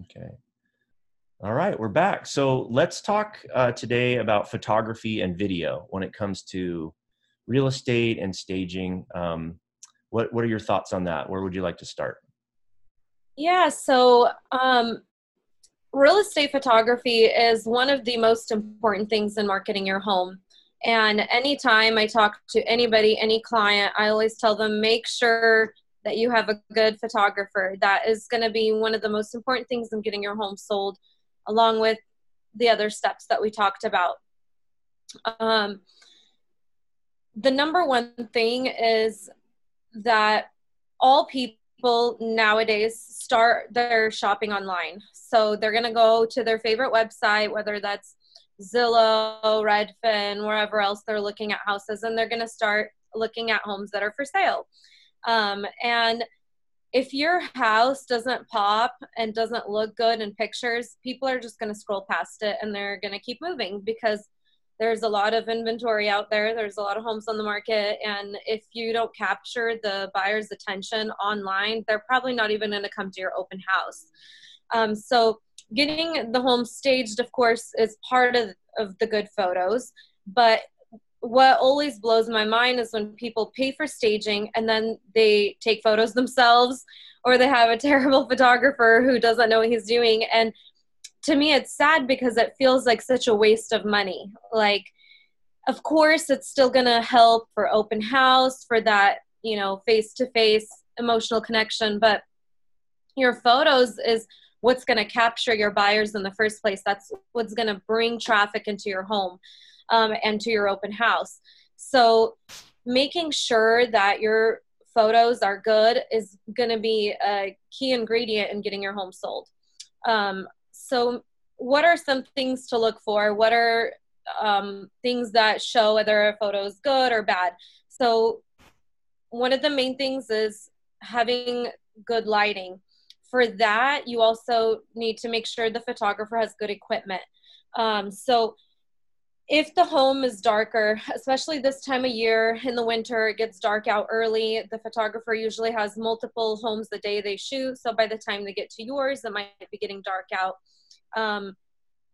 Okay. All right, we're back. So let's talk today about photography and video when it comes to real estate and staging. What are your thoughts on that? Where would you like to start? Yeah, so real estate photography is one of the most important things in marketing your home. And anytime I talk to anybody, any client, I always tell them, make sure that you have a good photographer. That is going to be one of the most important things in getting your home sold, along with the other steps that we talked about. The number one thing is that all people nowadays start their shopping online. So they're going to go to their favorite website, whether that's Zillow, Redfin, wherever else they're looking at houses, and they're going to start looking at homes that are for sale. And if your house doesn't pop and doesn't look good in pictures, people are just going to scroll past it and they're going to keep moving, because there's a lot of inventory out there. There's a lot of homes on the market. And if you don't capture the buyer's attention online, they're probably not even going to come to your open house. So getting the home staged, of course, is part of the good photos. But what always blows my mind is when people pay for staging and then they take photos themselves, or they have a terrible photographer who doesn't know what he's doing. And to me, it's sad because it feels like such a waste of money. Like, of course, it's still going to help for open house, for that, you know, face-to-face emotional connection. But your photos is what's going to capture your buyers in the first place. That's what's going to bring traffic into your home. And to your open house. So making sure that your photos are good is going to be a key ingredient in getting your home sold. So what are some things to look for? What are things that show whether a photo is good or bad? So one of the main things is having good lighting. For that, you also need to make sure the photographer has good equipment. So if the home is darker, especially this time of year in the winter, it gets dark out early. The photographer usually has multiple homes the day they shoot. So by the time they get to yours, it might be getting dark out.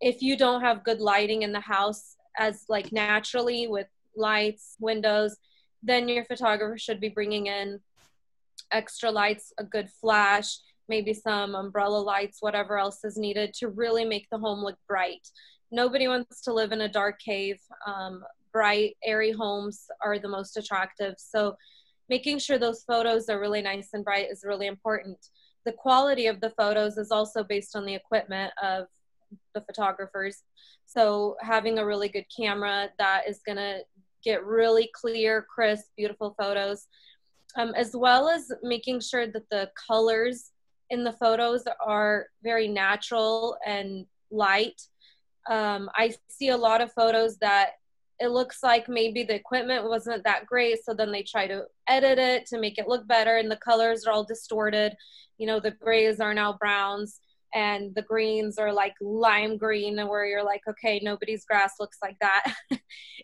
If you don't have good lighting in the house, as like naturally with lights, windows, then your photographer should be bringing in extra lights, a good flash, maybe some umbrella lights, whatever else is needed to really make the home look bright. Nobody wants to live in a dark cave. Bright, airy homes are the most attractive. So making sure those photos are really nice and bright is really important. The quality of the photos is also based on the equipment of the photographers. So having a really good camera that is going to get really clear, crisp, beautiful photos, as well as making sure that the colors in the photos are very natural and light. I see a lot of photos that it looks like maybe the equipment wasn't that great, so then they try to edit it to make it look better, and the colors are all distorted. You know, the grays are now browns, and the greens are like lime green, where you're like, okay, nobody's grass looks like that.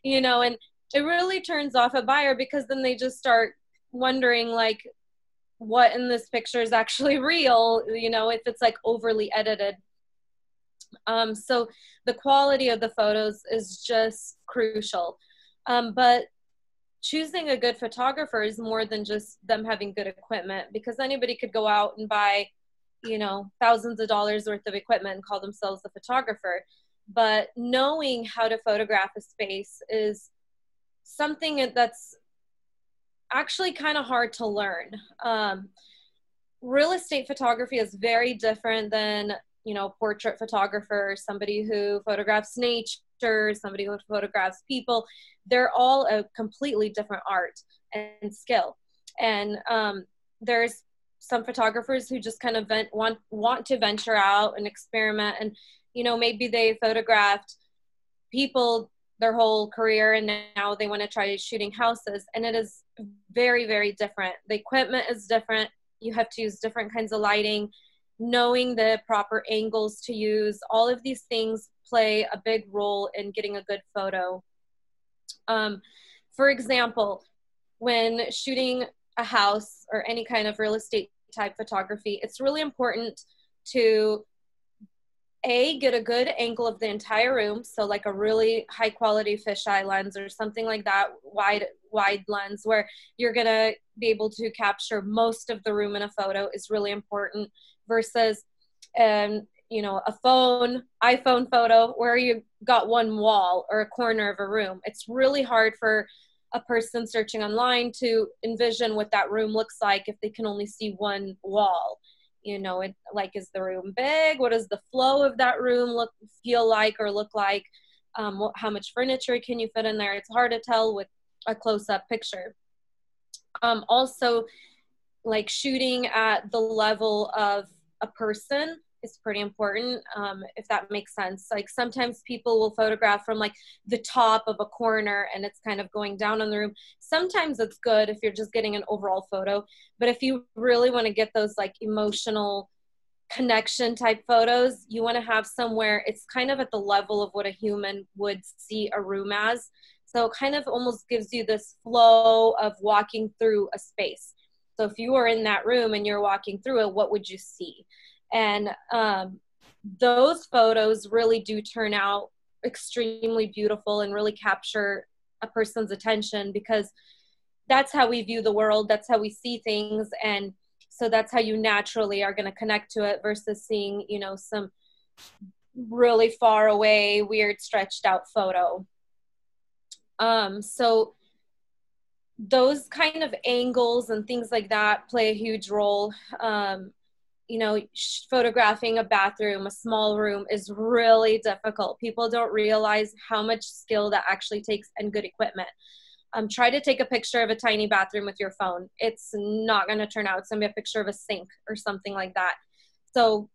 You know, and it really turns off a buyer, because then they just start wondering, like, what in this picture is actually real, you know, if it's like overly edited. So the quality of the photos is just crucial. But choosing a good photographer is more than just them having good equipment, because anybody could go out and buy, you know, thousands of dollars worth of equipment and call themselves a photographer. But knowing how to photograph a space is something that's actually kind of hard to learn. Real estate photography is very different than, you know, portrait photographer, somebody who photographs nature, somebody who photographs people. They're all a completely different art and skill. And there's some photographers who just kind of want to venture out and experiment. And, you know, maybe they photographed people their whole career, and now they want to try shooting houses. And it is very, very different. The equipment is different. You have to use different kinds of lighting. Knowing the proper angles to use, all of these things play a big role in getting a good photo. For example, when shooting a house or any kind of real estate type photography, it's really important to A, get a good angle of the entire room. So like a really high quality fisheye lens or something like that, wide lens where you're going to be able to capture most of the room in a photo is really important versus, you know, a phone, iPhone photo where you got one wall or a corner of a room. It's really hard for a person searching online to envision what that room looks like if they can only see one wall. You know, it, like, is the room big? What does the flow of that room feel like or look like? How much furniture can you fit in there? It's hard to tell with a close-up picture. Also, like, shooting at the level of a person is pretty important, if that makes sense. Like, sometimes people will photograph from like the top of a corner and it's kind of going down in the room. Sometimes it's good if you're just getting an overall photo, but if you really want to get those like emotional connection type photos, you want to have somewhere it's kind of at the level of what a human would see a room as. So it kind of almost gives you this flow of walking through a space. So if you were in that room and you're walking through it, what would you see? And those photos really do turn out extremely beautiful and really capture a person's attention, because that's how we view the world. That's how we see things. And so that's how you naturally are going to connect to it versus seeing, you know, some really far away, weird, stretched out photo. So those kind of angles and things like that play a huge role. You know, photographing a bathroom, a small room is really difficult. People don't realize how much skill that actually takes and good equipment. Try to take a picture of a tiny bathroom with your phone. It's not going to turn out. It's going to be a picture of a sink or something like that. So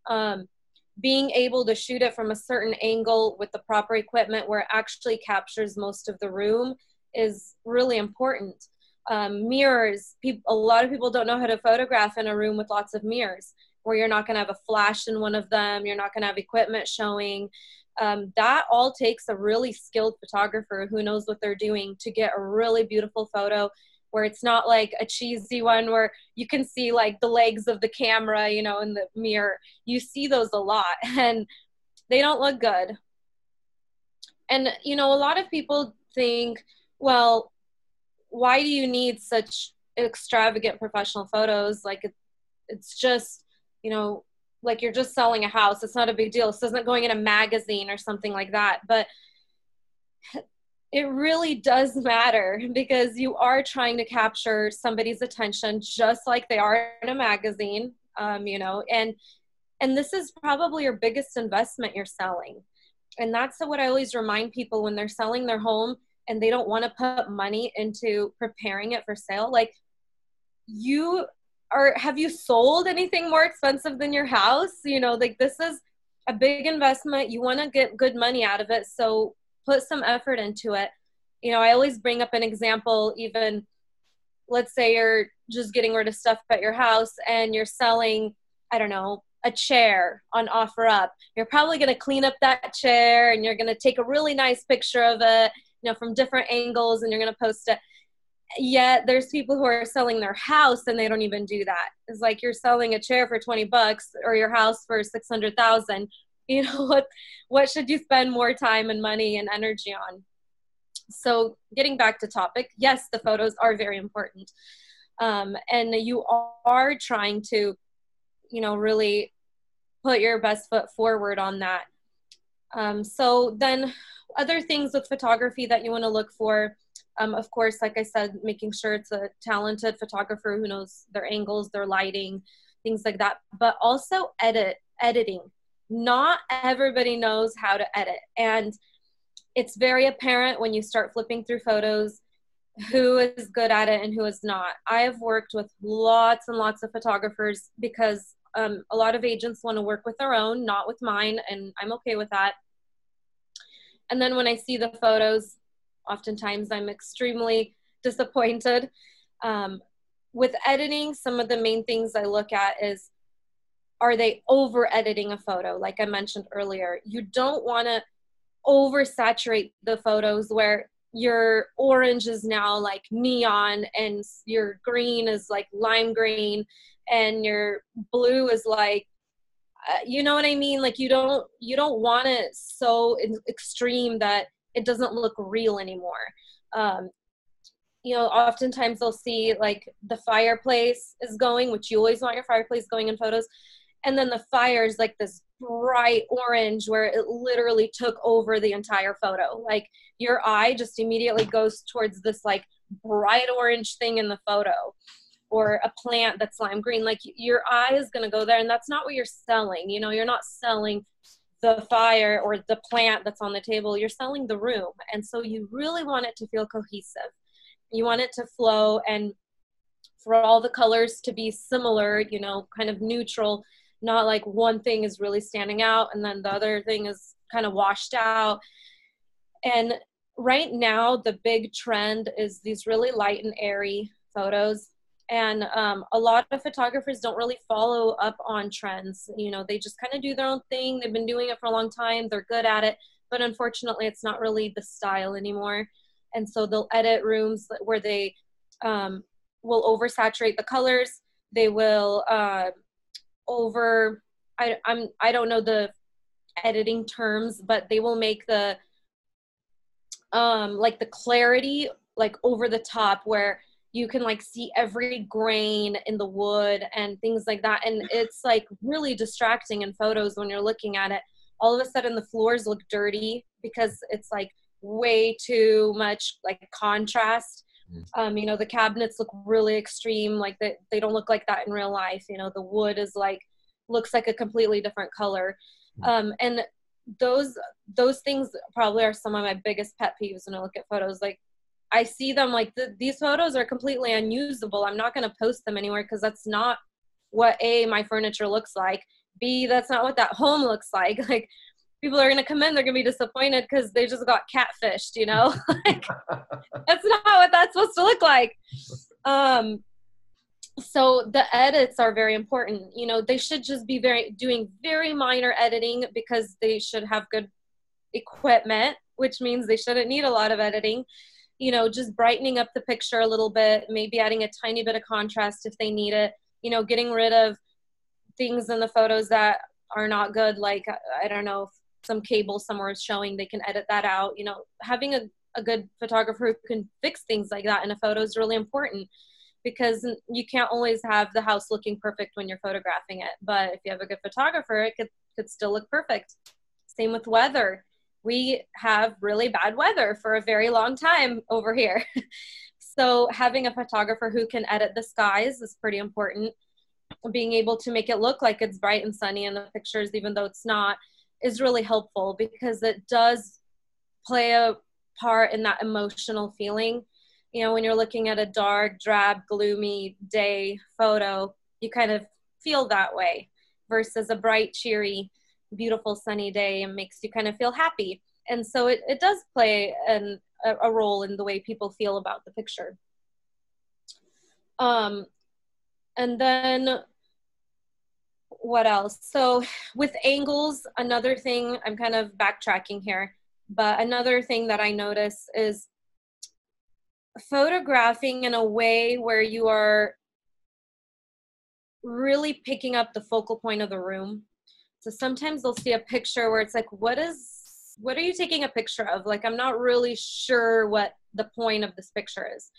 being able to shoot it from a certain angle with the proper equipment where it actually captures most of the room is really important. Mirrors, a lot of people don't know how to photograph in a room with lots of mirrors, where you're not going to have a flash in one of them, you're not going to have equipment showing. That all takes a really skilled photographer who knows what they're doing to get a really beautiful photo where it's not like a cheesy one where you can see like the legs of the camera, you know, in the mirror. You see those a lot and they don't look good. And, you know, a lot of people think, well, why do you need such extravagant professional photos? Like, it's just, you know, like you're just selling a house. It's not a big deal. This isn't going in a magazine or something like that. But it really does matter, because you are trying to capture somebody's attention just like they are in a magazine, you know, and this is probably your biggest investment you're selling. And that's what I always remind people when they're selling their home and they don't want to put money into preparing it for sale. Like, have you sold anything more expensive than your house? You know, like, this is a big investment. You want to get good money out of it. So put some effort into it. You know, I always bring up an example. Even let's say you're just getting rid of stuff at your house and you're selling, I don't know, a chair on OfferUp. You're probably going to clean up that chair and you're going to take a really nice picture of it, you know, from different angles, and you're going to post it. Yet there's people who are selling their house and they don't even do that. It's like, you're selling a chair for 20 bucks or your house for 600,000. You know, what should you spend more time and money and energy on? So getting back to topic, yes, the photos are very important. And you are trying to, you know, really put your best foot forward on that. So then other things with photography that you want to look for, of course, like I said, making sure it's a talented photographer who knows their angles, their lighting, things like that, but also editing. Not everybody knows how to edit. And it's very apparent when you start flipping through photos who is good at it and who is not. I have worked with lots and lots of photographers because a lot of agents want to work with their own, not with mine, and I'm okay with that. And then when I see the photos, oftentimes I'm extremely disappointed. With editing, some of the main things I look at is, are they over-editing a photo? Like I mentioned earlier, you don't want to oversaturate the photos where your orange is now like neon and your green is like lime green and your blue is like, you know what I mean? Like you don't want it so extreme that it doesn't look real anymore. You know, oftentimes they'll see like the fireplace is going, which you always want your fireplace going in photos. And then the fire is like this bright orange where it literally took over the entire photo. Like your eye just immediately goes towards this like bright orange thing in the photo, or a plant that's lime green. Like your eye is going to go there, and that's not what you're selling. You know, you're not selling the fire or the plant that's on the table. You're selling the room. And so you really want it to feel cohesive. You want it to flow, and for all the colors to be similar, you know, kind of neutral, not like one thing is really standing out and then the other thing is kind of washed out. And right now the big trend is these really light and airy photos. And a lot of photographers don't really follow up on trends. You know, they just kind of do their own thing. They've been doing it for a long time. They're good at it, but unfortunately it's not really the style anymore. And so they'll edit rooms where they will oversaturate the colors. They will I don't know the editing terms, but they will make the, like the clarity, like over the top, where you can like see every grain in the wood and things like that. And it's like really distracting in photos when you're looking at it. All of a sudden the floors look dirty because it's like way too much like contrast. You know, the cabinets look really extreme. Like they don't look like that in real life. You know, the wood is like, looks like a completely different color. And those things probably are some of my biggest pet peeves when I look at photos. Like I see them like these photos are completely unusable. I'm not going to post them anywhere because that's not what A, my furniture looks like. B, that's not what that home looks like. Like people are going to come in, they're going to be disappointed because they just got catfished, you know? Like, that's not what that's supposed to look like. So the edits are very important. You know, they should just be doing very minor editing because they should have good equipment, which means they shouldn't need a lot of editing. You know, just brightening up the picture a little bit, maybe adding a tiny bit of contrast if they need it, you know, getting rid of things in the photos that are not good. Like, I don't know, if some cable somewhere is showing, they can edit that out. You know, having a good photographer who can fix things like that in a photo is really important, because you can't always have the house looking perfect when you're photographing it. But if you have a good photographer, it could still look perfect. Same with weather. We have really bad weather for a very long time over here. So having a photographer who can edit the skies is pretty important. Being able to make it look like it's bright and sunny in the pictures, even though it's not, is really helpful, because it does play a part in that emotional feeling. You know, when you're looking at a dark, drab, gloomy day photo, you kind of feel that way, versus a bright, cheery, beautiful sunny day, and makes you kind of feel happy. And so it does play a role in the way people feel about the picture. And then what else? So with angles, another thing, I'm kind of backtracking here, but another thing that I notice is photographing in a way where you are really picking up the focal point of the room. So sometimes they'll see a picture where it's like, what are you taking a picture of? Like, I'm not really sure what the point of this picture is.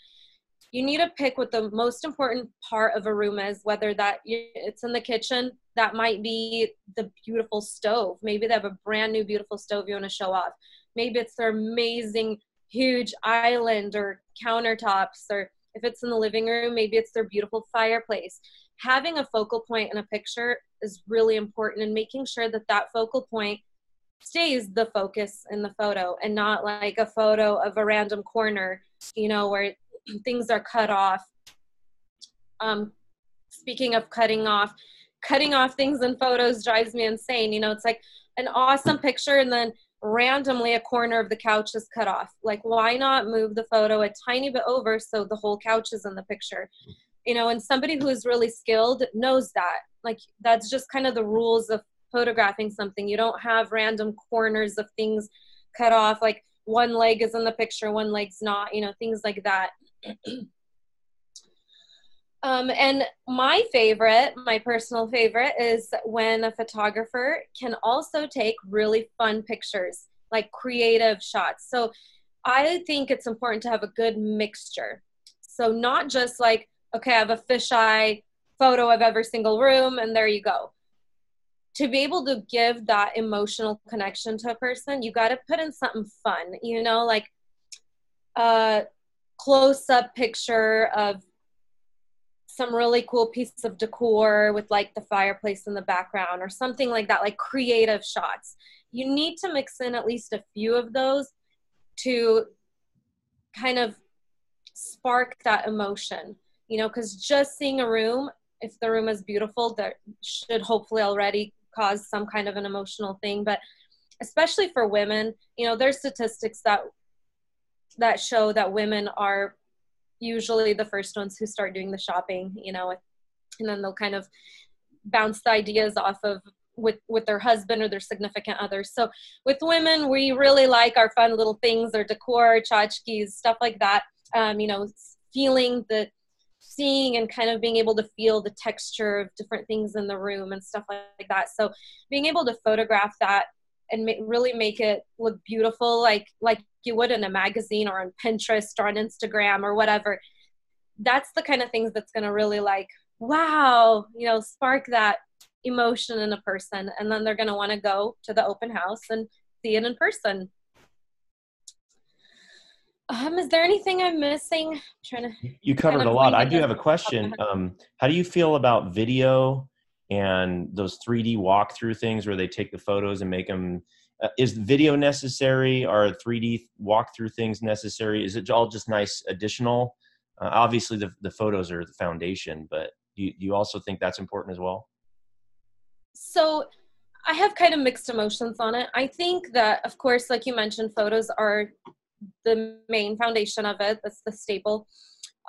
You need to pick what the most important part of a room is, whether that it's in the kitchen. That might be the beautiful stove. Maybe they have a brand new beautiful stove you want to show off. Maybe it's their amazing huge island or countertops, or if it's in the living room, maybe it's their beautiful fireplace. Having a focal point in a picture is really important, and making sure that that focal point stays the focus in the photo, and not like a photo of a random corner, you know, where things are cut off. Speaking of cutting off things in photos drives me insane. You know, it's like an awesome picture and then randomly a corner of the couch is cut off. Like, why not move the photo a tiny bit over so the whole couch is in the picture? You know, and somebody who is really skilled knows that. Like, that's just kind of the rules of photographing something. You don't have random corners of things cut off, like one leg is in the picture, one leg's not, you know, things like that. And my favorite, my personal favorite, is when a photographer can also take really fun pictures, like creative shots. So I think it's important to have a good mixture. So not just like, okay, I have a fisheye photo of every single room and there you go. To be able to give that emotional connection to a person, you got to put in something fun, you know, like a close-up picture of some really cool piece of decor with like the fireplace in the background or something like that, like creative shots. You need to mix in at least a few of those to kind of spark that emotion, you know, because just seeing a room, if the room is beautiful, that should hopefully already cause some kind of an emotional thing. But especially for women, you know, there's statistics that show that women are usually the first ones who start doing the shopping, you know, and then they'll kind of bounce the ideas off of with their husband or their significant other. So with women, we really like our fun little things, our decor, tchotchkes, stuff like that. You know, seeing and kind of being able to feel the texture of different things in the room and stuff like that. So being able to photograph that and really make it look beautiful, like you would in a magazine or on Pinterest or on Instagram or whatever. That's the kind of things that's going to really like, wow, you know, spark that emotion in a person. And then they're going to want to go to the open house and see it in person. Is there anything I'm missing? I'm trying to. You covered kind of a lot. I do have a question. How do you feel about video and those 3D walkthrough things where they take the photos and make them? Is video necessary? Are 3D walkthrough things necessary? Is it all just nice additional? Obviously, the photos are the foundation, but do you also think that's important as well? So I have kind of mixed emotions on it. I think that, of course, like you mentioned, photos are the main foundation of it. That's the staple.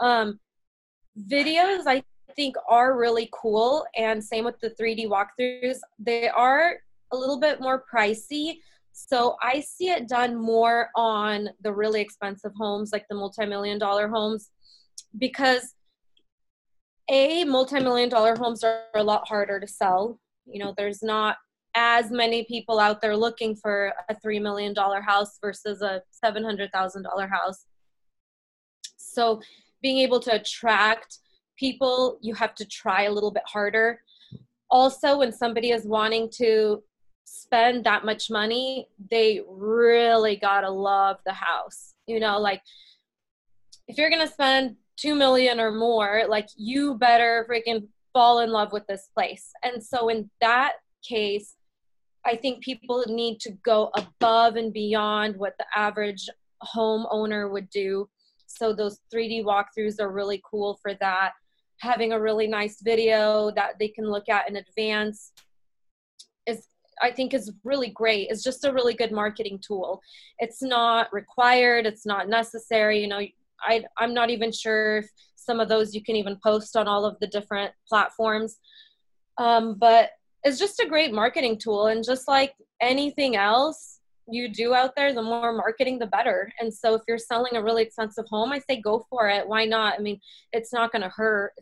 Videos, I think, are really cool. And same with the 3D walkthroughs. They are a little bit more pricey. So I see it done more on the really expensive homes, like the multi-million-dollar homes, because multi-million-dollar homes are a lot harder to sell. You know, there's not as many people out there looking for a $3 million house versus a $700,000 house. So being able to attract people, you have to try a little bit harder. Also, when somebody is wanting to spend that much money, they really gotta love the house. You know, like if you're gonna spend $2 million or more, like you better freaking fall in love with this place. And so in that case, I think people need to go above and beyond what the average homeowner would do. So those 3D walkthroughs are really cool for that. Having a really nice video that they can look at in advance I think is really great. It's just a really good marketing tool. It's not required. It's not necessary. You know, I'm not even sure if some of those you can even post on all of the different platforms. But it's just a great marketing tool. And just like anything else you do out there, the more marketing, the better. And so if you're selling a really expensive home, I say go for it. Why not? I mean, it's not going to hurt.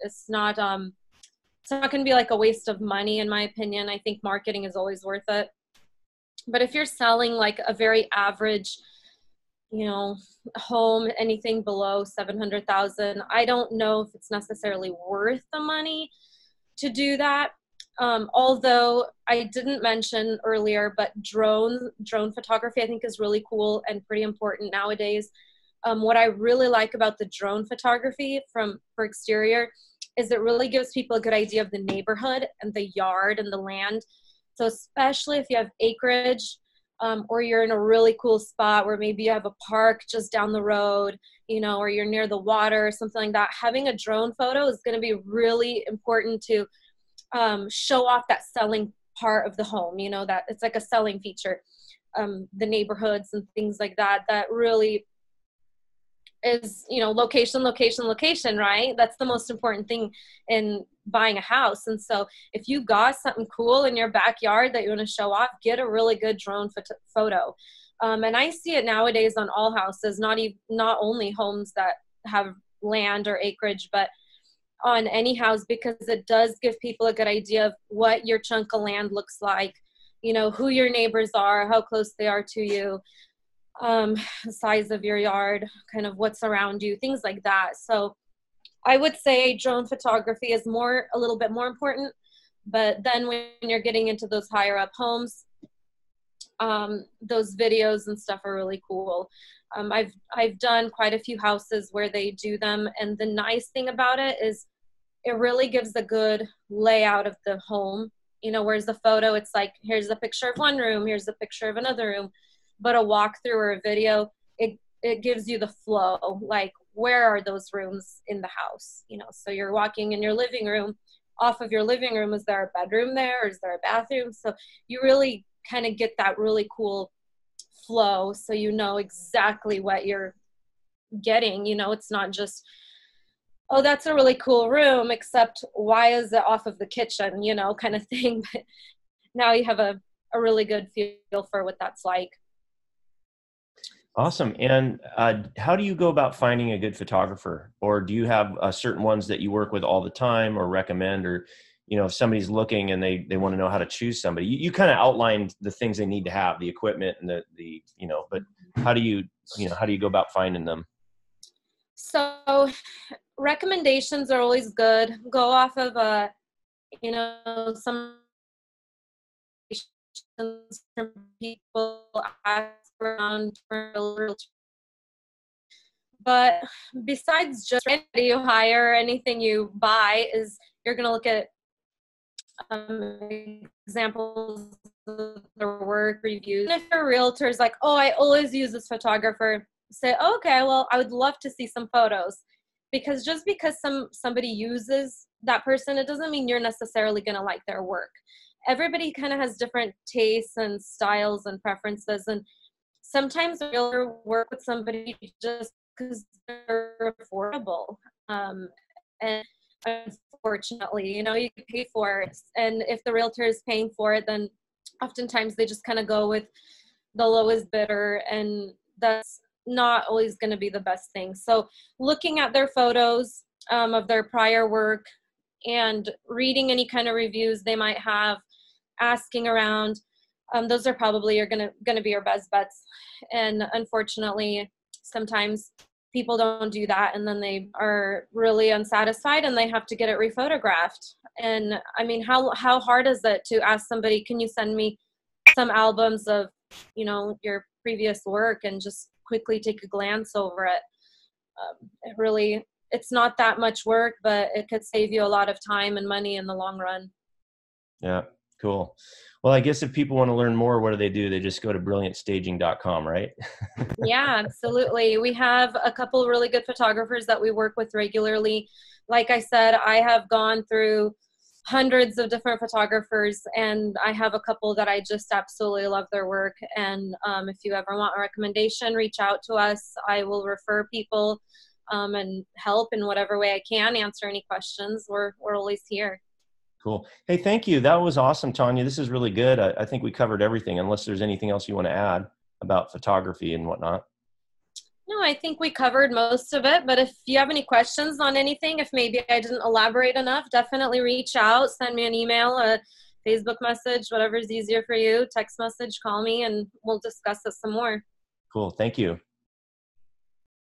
It's not going to be like a waste of money, in my opinion. I think marketing is always worth it. But if you're selling like a very average, you know, home, anything below 700,000, I don't know if it's necessarily worth the money to do that. Although I didn't mention earlier, but drone photography I think is really cool and pretty important nowadays. What I really like about the drone photography for exterior is it really gives people a good idea of the neighborhood and the yard and the land. So especially if you have acreage or you're in a really cool spot where maybe you have a park just down the road, you know, or you're near the water or something like that, having a drone photo is going to be really important to show off that selling part of the home, you know, that it's like a selling feature, the neighborhoods and things like that, that really is, you know, location, location, location, right? That's the most important thing in buying a house. And so if you got something cool in your backyard that you want to show off, get a really good drone photo. And I see it nowadays on all houses, not only homes that have land or acreage, but on any house, because it does give people a good idea of what your chunk of land looks like, you know, who your neighbors are, how close they are to you, the size of your yard, kind of what's around you, things like that. So I would say drone photography is a little bit more important, but then when you're getting into those higher up homes, those videos and stuff are really cool. I've done quite a few houses where they do them, and the nice thing about it is it really gives a good layout of the home. You know, whereas the photo, it's like, here's a picture of one room, here's a picture of another room, but a walkthrough or a video, it gives you the flow, like where are those rooms in the house, you know? So you're walking in your living room, off of your living room, is there a bedroom there, or is there a bathroom? So you really kind of get that really cool flow, so you know exactly what you're getting. You know, it's not just, oh, that's a really cool room, except why is it off of the kitchen, you know, kind of thing. But now you have a really good feel for what that's like. Awesome. And how do you go about finding a good photographer? Or do you have certain ones that you work with all the time or recommend? Or, you know, if somebody's looking and they want to know how to choose somebody, you kind of outlined the things they need to have, the equipment and the, you know, but how do you go about finding them? So recommendations are always good. Go off of, you know, some from people, ask around for a little. But besides just anybody you hire, anything you buy, is you're going to look at examples of their work, reviews. And if your realtor is like, oh, I always use this photographer, say, oh, okay, well, I would love to see some photos. Because just because somebody uses that person, it doesn't mean you're necessarily going to like their work. Everybody kind of has different tastes and styles and preferences. And sometimes a realtor work with somebody just because they're affordable. And unfortunately, you know, you can pay for it. And if the realtor is paying for it, then oftentimes they just kind of go with the lowest bidder, and that's not always going to be the best thing. So looking at their photos of their prior work and reading any kind of reviews they might have, asking around, those are probably going to be your best bets. And unfortunately, sometimes people don't do that, and then they are really unsatisfied and they have to get it rephotographed. And I mean, how hard is it to ask somebody, can you send me some albums of, you know, your previous work, and just quickly take a glance over it? It's not that much work, but it could save you a lot of time and money in the long run. Yeah, cool. Well, I guess if people want to learn more, what do? They just go to brilliantstaging.com, right? Yeah, absolutely. We have a couple of really good photographers that we work with regularly. Like I said, I have gone through hundreds of different photographers, and I have a couple that I just absolutely love their work. And if you ever want a recommendation, reach out to us. I will refer people and help in whatever way I can, answer any questions. We're always here. Cool. Hey, thank you. That was awesome, Tanya. This is really good. I think we covered everything, unless there's anything else you want to add about photography and whatnot. No, I think we covered most of it, but if you have any questions on anything, if maybe I didn't elaborate enough, definitely reach out, send me an email, a Facebook message, whatever's easier for you, text message, call me, and we'll discuss it some more. Cool. Thank you.